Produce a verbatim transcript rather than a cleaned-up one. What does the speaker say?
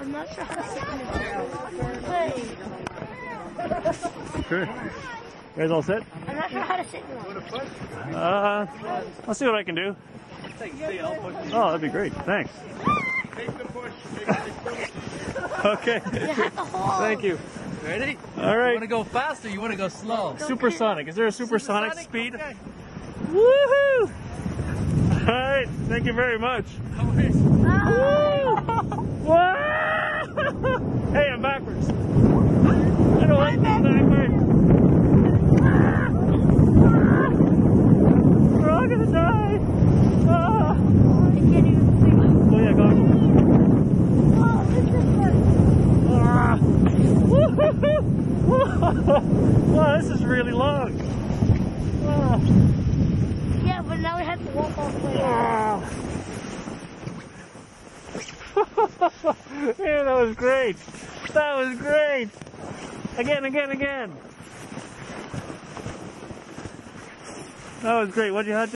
I'm not sure how to sit in it. Sure. You guys all set? I'm not sure how to sit in it. Uh, I'll see what I can do. Oh, that'd be great. Thanks. Take the push. Okay. You have to hold. Thank you. Ready? All right. You want to go fast or you want to go slow? Supersonic. Is there a supersonic, supersonic? speed? Okay. Woohoo! All right. Thank you very much. Woo! Hey, I'm backwards. I don't like this backwards. We're all gonna die. Ah. I can't even see. Oh yeah, go on. Oh, this is fun. Ah. Woohoo! Wow, this is really long. Ah. Yeah, but now we have to walk all the way. Ah. Yeah, that was great. That was great. Again, again, again. That was great. What'd you have to